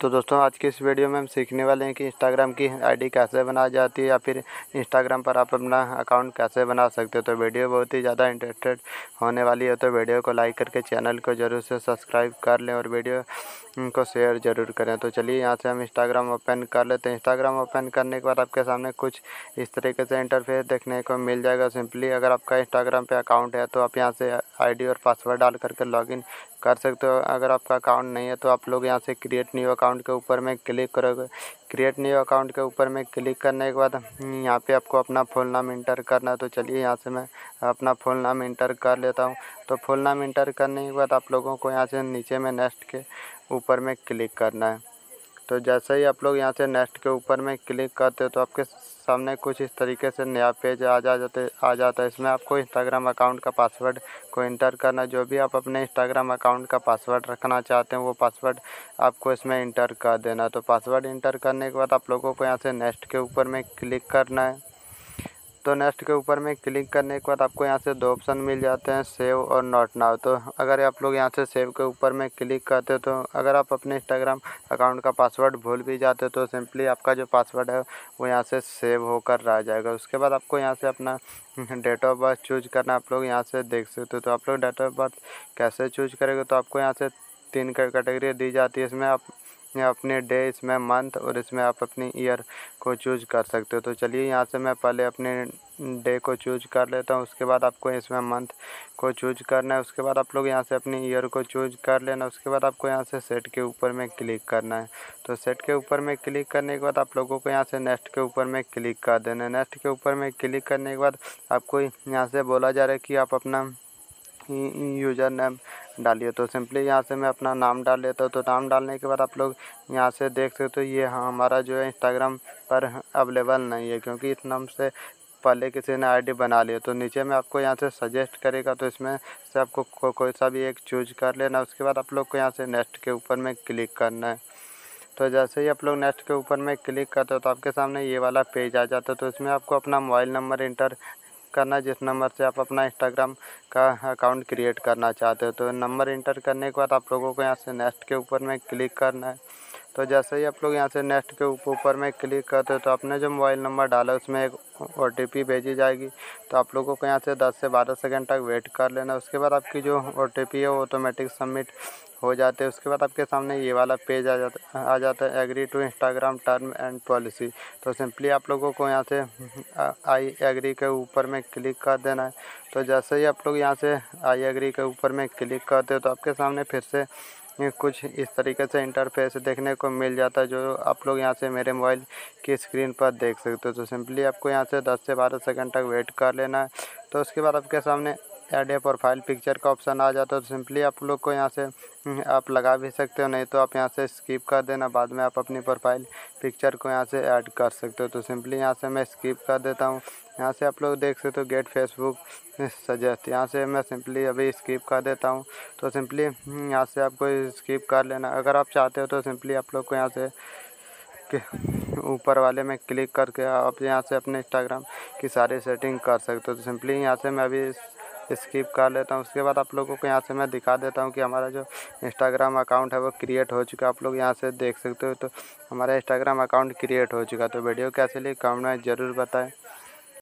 तो दोस्तों आज के इस वीडियो में हम सीखने वाले हैं कि इंस्टाग्राम की आईडी कैसे बनाई जाती है या फिर इंस्टाग्राम पर आप अपना अकाउंट कैसे बना सकते हो। तो वीडियो बहुत ही ज़्यादा इंटरेस्टेड होने वाली है, तो वीडियो को लाइक करके चैनल को ज़रूर से सब्सक्राइब कर लें और वीडियो को शेयर ज़रूर करें। तो चलिए यहाँ से हम इंस्टाग्राम ओपन कर लेते हैं। इंस्टाग्राम ओपन करने के बाद आपके सामने कुछ इस तरीके से इंटरफेस देखने को मिल जाएगा। सिंपली अगर आपका इंस्टाग्राम पर अकाउंट है तो आप यहाँ से आईडी और पासवर्ड डाल करके लॉगिन कर सकते हो। अगर आपका अकाउंट नहीं है तो आप लोग यहाँ से क्रिएट न्यू अकाउंट के ऊपर में क्लिक करोगे। क्रिएट न्यू अकाउंट के ऊपर में क्लिक करने के बाद यहाँ पे आपको अपना फुल नाम इंटर करना है। तो चलिए यहाँ से मैं अपना फुल नाम इंटर कर लेता हूँ। तो फुल नाम इंटर करने के बाद आप लोगों को यहाँ से नीचे में नेक्स्ट के ऊपर में क्लिक करना है। तो जैसे ही आप लोग यहाँ से नेक्स्ट के ऊपर में क्लिक करते हो तो आपके सामने कुछ इस तरीके से नया पेज आ जाता है। इसमें आपको इंस्टाग्राम अकाउंट का पासवर्ड को इंटर करना, जो भी आप अपने इंस्टाग्राम अकाउंट का पासवर्ड रखना चाहते हैं वो पासवर्ड आपको इसमें इंटर कर देना। तो पासवर्ड इंटर करने के बाद आप लोगों को यहाँ से नेक्स्ट के ऊपर में क्लिक करना है। तो नेक्स्ट के ऊपर में क्लिक करने के बाद आपको यहाँ से दो ऑप्शन मिल जाते हैं, सेव और नॉट नाउ। तो अगर आप लोग यहाँ से सेव के ऊपर में क्लिक करते हो तो अगर आप अपने इंस्टाग्राम अकाउंट का पासवर्ड भूल भी जाते हो तो सिंपली आपका जो पासवर्ड है वो यहाँ से सेव होकर रह जाएगा। उसके बाद आपको यहाँ से अपना डेट ऑफ बर्थ चूज करना, आप लोग यहाँ से देख सकते हो। तो आप लोग डेट ऑफ बर्थ कैसे चूज करेंगे तो आपको यहाँ से तीन कैटेगरी दी जाती है। इसमें आप अपने डे, इसमें मंथ और इसमें आप अपनी ईयर को चूज कर सकते हो। तो चलिए यहाँ से मैं पहले अपने डे को चूज कर लेता हूँ। उसके बाद आपको इसमें मंथ को चूज करना है। उसके बाद आप लोग यहाँ से अपनी ईयर को चूज कर लेना। उसके बाद आपको यहाँ से सेट के ऊपर में क्लिक करना है। तो सेट के ऊपर में क्लिक करने के बाद आप लोगों को यहाँ से नेक्स्ट के ऊपर में क्लिक कर देना है। नेक्स्ट के ऊपर में क्लिक करने के बाद आपको यहाँ से बोला जा रहा है कि आप अपना यूज़र नेम डालिए। तो सिंपली यहाँ से मैं अपना नाम डाल लेता हूँ। तो नाम डालने के बाद आप लोग यहाँ से देख सकते हो ये हमारा जो है इंस्टाग्राम पर अवेलेबल नहीं है, क्योंकि इस नाम से पहले किसी ने आईडी बना लिया। तो नीचे में आपको यहाँ से सजेस्ट करेगा, तो इसमें से आपको कोई सा भी एक चूज कर लेना। उसके बाद आप लोग को यहाँ से नेक्स्ट के ऊपर में क्लिक करना है। तो जैसे ही आप लोग नेक्स्ट के ऊपर में क्लिक करते हो तो आपके सामने ये वाला पेज आ जाता है। तो इसमें आपको अपना मोबाइल नंबर इंटर करना, जिस नंबर से आप अपना इंस्टाग्राम का अकाउंट क्रिएट करना चाहते हो। तो नंबर इंटर करने के बाद आप लोगों को यहाँ से नेक्स्ट के ऊपर में क्लिक करना है। तो जैसे ही आप लोग यहाँ से नेक्स्ट के ऊपर में क्लिक करते हो तो आपने जो मोबाइल नंबर डाला उसमें एक OTP भेजी जाएगी। तो आप लोगों को यहाँ से 10 से 12 सेकंड तक वेट कर लेना। उसके बाद आपकी जो OTP है वो ऑटोमेटिक सबमिट हो जाते हैं। उसके बाद आपके सामने ये वाला पेज आ जाता है, agree to Instagram term and policy. तो सिंपली आप लोगों को यहाँ से आई एग्री के ऊपर में क्लिक कर देना है। तो जैसे ही आप लोग यहाँ से आई एग्री के ऊपर में क्लिक करते हो तो आपके सामने फिर से कुछ इस तरीके से इंटरफेस देखने को मिल जाता है, जो आप लोग यहाँ से मेरे मोबाइल की स्क्रीन पर देख सकते हो। तो सिंपली आपको यहाँ से 10 से 12 सेकंड तक वेट कर लेना है। तो उसके बाद आपके सामने ऐड ए प्रोफाइल पिक्चर का ऑप्शन आ जाता है। तो सिंपली आप लोग को यहाँ से आप लगा भी सकते हो, नहीं तो आप यहाँ से स्किप कर देना, बाद में आप अपनी प्रोफाइल पिक्चर को यहाँ से ऐड कर सकते हो। तो सिंपली यहाँ से मैं स्किप कर देता हूँ। यहाँ से आप लोग देख सकते हो गेट फेसबुक सजेस्ट, यहाँ से मैं सिंपली अभी स्किप कर देता हूँ। तो सिंपली यहाँ से आपको स्किप कर लेना। अगर आप चाहते हो तो सिंपली आप लोग को यहाँ से ऊपर वाले में क्लिक करके आप यहाँ से अपने इंस्टाग्राम की सारी सेटिंग कर सकते हो। तो सिंपली यहाँ से मैं अभी स्किप कर लेता हूँ। उसके बाद आप लोगों को यहाँ से मैं दिखा देता हूँ कि हमारा जो इंस्टाग्राम अकाउंट है वो क्रिएट हो चुका है। आप लोग यहाँ से देख सकते हो, तो हमारा इंस्टाग्राम अकाउंट क्रिएट हो चुका। तो वीडियो कैसे लगी कमेंट में ज़रूर बताएं।